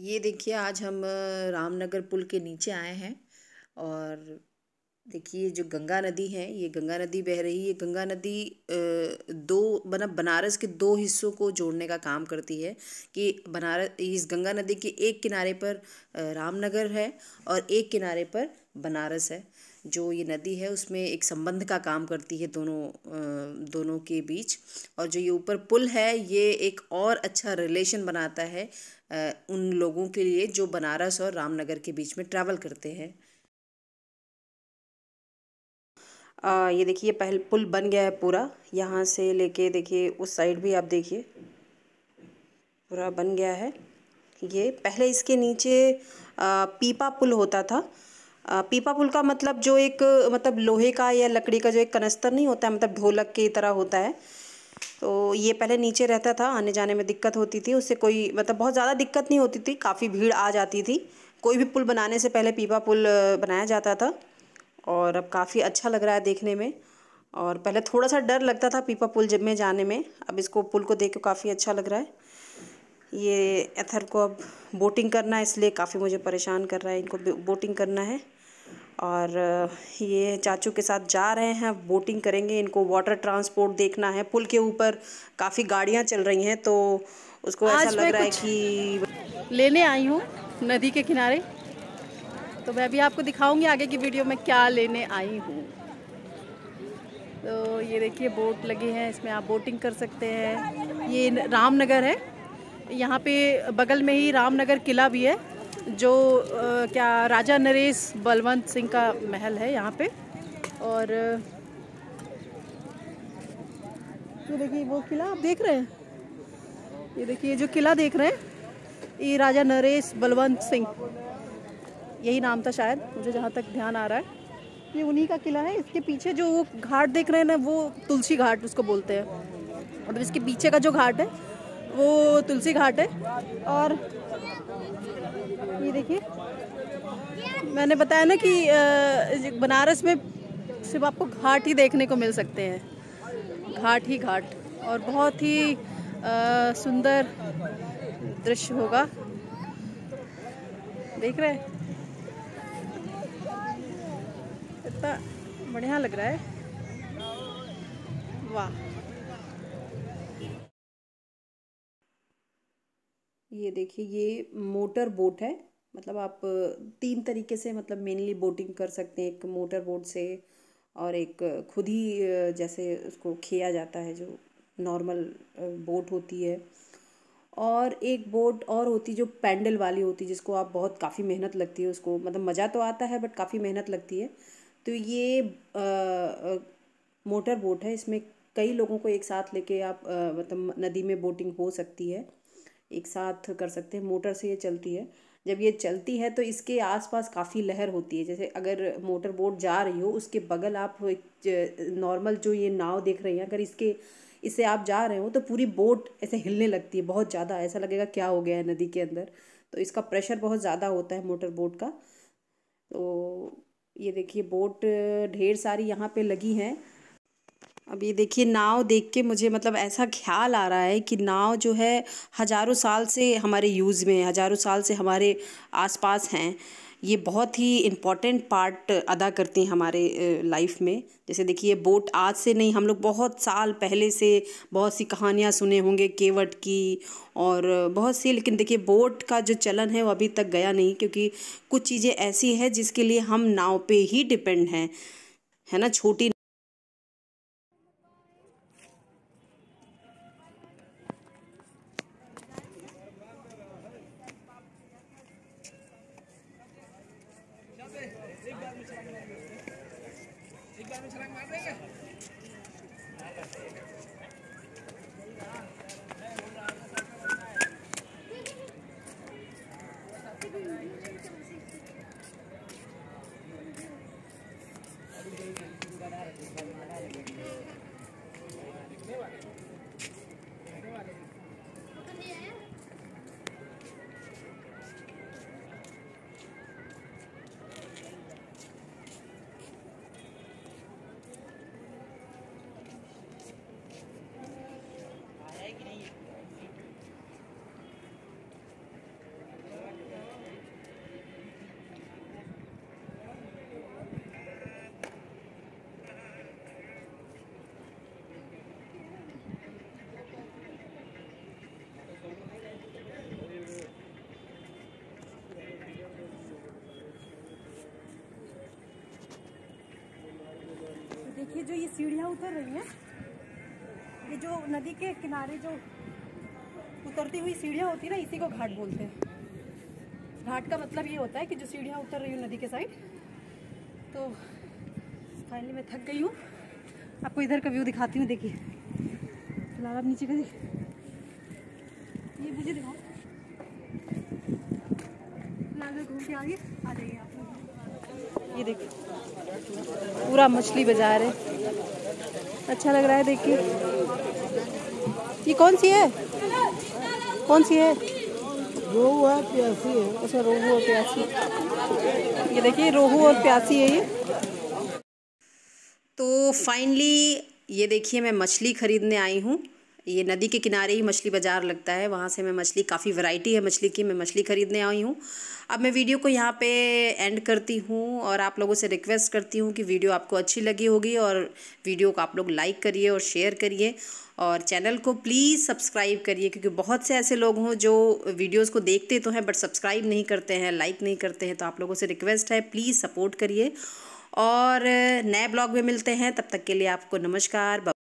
ये देखिए आज हम रामनगर पुल के नीचे आए हैं और देखिए जो गंगा नदी है, ये गंगा नदी बह रही है। गंगा नदी दो बनारस के दो हिस्सों को जोड़ने का काम करती है कि बनारस इस गंगा नदी के एक किनारे पर रामनगर है और एक किनारे पर बनारस है। जो ये नदी है उसमें एक संबंध का काम करती है दोनों के बीच। और जो ये ऊपर पुल है ये एक और अच्छा रिलेशन बनाता है उन लोगों के लिए जो बनारस और रामनगर के बीच में ट्रैवल करते हैं। ये देखिए पहले पुल बन गया है पूरा, यहाँ से लेके देखिए उस साइड भी आप देखिए पूरा बन गया है। ये पहले इसके नीचे पीपा पुल होता था। पीपा पुल का मतलब जो एक लोहे का या लकड़ी का जो एक कनस्तर नहीं होता है, ढोलक की तरह होता है। तो ये पहले नीचे रहता था, आने जाने में दिक्कत होती थी, उससे कोई बहुत ज़्यादा दिक्कत नहीं होती थी, काफ़ी भीड़ आ जाती थी। कोई भी पुल बनाने से पहले पीपा पुल बनाया जाता था और अब काफ़ी अच्छा लग रहा है देखने में। और पहले थोड़ा सा डर लगता था पीपा पुल जब में जाने में, अब इसको पुल को देख के काफ़ी अच्छा लग रहा है। ये एथर को अब बोटिंग करना है, इसलिए काफ़ी मुझे परेशान कर रहा है, इनको बोटिंग करना है। और ये चाचू के साथ जा रहे हैं, बोटिंग करेंगे। इनको वाटर ट्रांसपोर्ट देखना है, पुल के ऊपर काफ़ी गाड़ियाँ चल रही हैं तो उसको ऐसा लग रहा है कि लेने आई हूँ नदी के किनारे। तो मैं भी आपको दिखाऊंगी आगे की वीडियो में क्या लेने आई हूँ। तो ये देखिए बोट लगी हैं, इसमें आप बोटिंग कर सकते हैं। ये रामनगर है, यहाँ पे बगल में ही रामनगर किला भी है जो राजा नरेश बलवंत सिंह का महल है यहाँ पे। और ये देखिए वो किला आप देख रहे हैं, ये देखिए जो किला देख रहे हैं ये राजा नरेश बलवंत सिंह, यही नाम था शायद, मुझे जहाँ तक ध्यान आ रहा है। ये उन्हीं का किला है। इसके पीछे जो वो घाट देख रहे हैं ना, वो तुलसी घाट उसको बोलते हैं। मतलब इसके पीछे का जो घाट है वो तुलसी घाट है। और ये देखिए मैंने बताया ना कि बनारस में सिर्फ आपको घाट ही देखने को मिल सकते हैं, घाट ही घाट। और बहुत ही सुंदर दृश्य होगा, देख रहे हैं, इतना बढ़िया लग रहा है, वाह। ये देखिए ये मोटर बोट है, आप तीन तरीके से मेनली बोटिंग कर सकते हैं, एक मोटर बोट से और एक खुद ही जैसे उसको खिया जाता है जो नॉर्मल बोट होती है, और एक बोट और होती है जो पैंडल वाली होती है, जिसको आप काफ़ी मेहनत लगती है उसको, मज़ा तो आता है बट काफ़ी मेहनत लगती है। तो ये मोटर बोट है, इसमें कई लोगों को एक साथ लेके आप नदी में बोटिंग हो सकती है, एक साथ कर सकते हैं। मोटर से ये चलती है, जब ये चलती है तो इसके आसपास काफ़ी लहर होती है। जैसे अगर मोटर बोट जा रही हो, उसके बगल आप नॉर्मल जो ये नाव देख रही हैं, अगर इससे आप जा रहे हो तो पूरी बोट ऐसे हिलने लगती है बहुत ज़्यादा, ऐसा लगेगा क्या हो गया है नदी के अंदर। तो इसका प्रेशर बहुत ज़्यादा होता है मोटर बोट का। तो ये देखिए बोट ढेर सारी यहाँ पे लगी हैं। अब ये देखिए नाव देख के मुझे ऐसा ख्याल आ रहा है कि नाव जो है हज़ारों साल से हमारे यूज़ में है, हज़ारों साल से हमारे आसपास हैं। ये बहुत ही इम्पॉर्टेंट पार्ट अदा करती हैं हमारे लाइफ में। जैसे देखिए बोट आज से नहीं, हम लोग बहुत साल पहले से बहुत सी कहानियाँ सुने होंगे केवट की और बहुत सी, लेकिन देखिए बोट का जो चलन है वो अभी तक गया नहीं, क्योंकि कुछ चीज़ें ऐसी हैं जिसके लिए हम नाव पे ही डिपेंड हैं, है ना, छोटी। देखिए जो ये सीढ़ियाँ उतर रही हैं, ये जो नदी के किनारे जो उतरती हुई सीढ़ियाँ होती है ना, इसी को घाट बोलते हैं। घाट का मतलब ये होता है कि जो सीढ़ियाँ उतर रही हूँ नदी के साइड। तो फाइनली मैं थक गई हूँ, आपको इधर का व्यू दिखाती हूँ। देखिए फिलहाल आप नीचे का देखिए, ये मुझे दिखाओ। फिलहाल घूम के आगे आ जाइए आप। ये देखिए पूरा मछली बाजार है, अच्छा लग रहा है। देखिए ये कौन सी है, कौन सी है? रोहू है, प्यासी है। अच्छा रोहू और प्यासी, ये देखिए रोहू और प्यासी है ये। तो फाइनली ये देखिए मैं मछली खरीदने आई हूँ। ये नदी के किनारे ही मछली बाज़ार लगता है, वहाँ से मैं मछली, काफ़ी वैरायटी है मछली की, मैं मछली खरीदने आई हूँ। अब मैं वीडियो को यहाँ पे एंड करती हूँ और आप लोगों से रिक्वेस्ट करती हूँ कि वीडियो आपको अच्छी लगी होगी और वीडियो को आप लोग लाइक करिए और शेयर करिए और चैनल को प्लीज़ सब्सक्राइब करिए, क्योंकि बहुत से ऐसे लोग हों जो वीडियोज़ को देखते तो हैं बट सब्सक्राइब नहीं करते हैं, लाइक नहीं करते हैं। तो आप लोगों से रिक्वेस्ट है प्लीज़ सपोर्ट करिए और नए ब्लॉग में मिलते हैं। तब तक के लिए आपको नमस्कार।